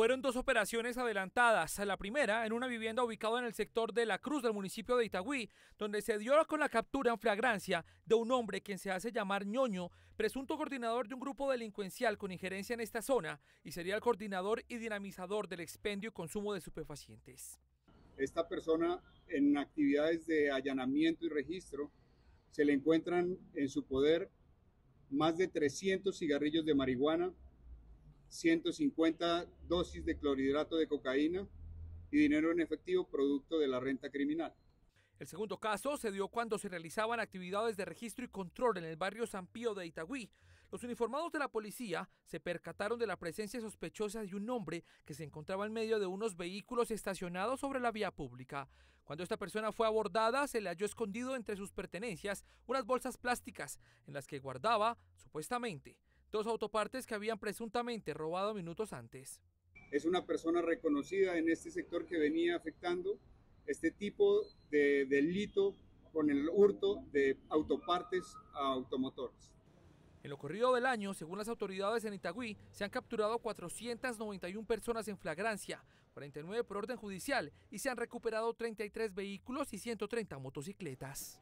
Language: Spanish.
Fueron dos operaciones adelantadas, la primera en una vivienda ubicada en el sector de La Cruz del municipio de Itagüí, donde se dio con la captura en flagrancia de un hombre quien se hace llamar Ñoño, presunto coordinador de un grupo delincuencial con injerencia en esta zona y sería el coordinador y dinamizador del expendio y consumo de estupefacientes. Esta persona, en actividades de allanamiento y registro, se le encuentran en su poder más de 300 cigarrillos de marihuana, 150 dosis de clorhidrato de cocaína y dinero en efectivo producto de la renta criminal. El segundo caso se dio cuando se realizaban actividades de registro y control en el barrio San Pío de Itagüí. Los uniformados de la policía se percataron de la presencia sospechosa de un hombre que se encontraba en medio de unos vehículos estacionados sobre la vía pública. Cuando esta persona fue abordada, se le halló escondido entre sus pertenencias unas bolsas plásticas en las que guardaba, supuestamente, dos autopartes que habían presuntamente robado minutos antes. Es una persona reconocida en este sector que venía afectando este tipo de delito con el hurto de autopartes a automotores. En lo corrido del año, según las autoridades en Itagüí, se han capturado 491 personas en flagrancia, 49 por orden judicial y se han recuperado 33 vehículos y 130 motocicletas.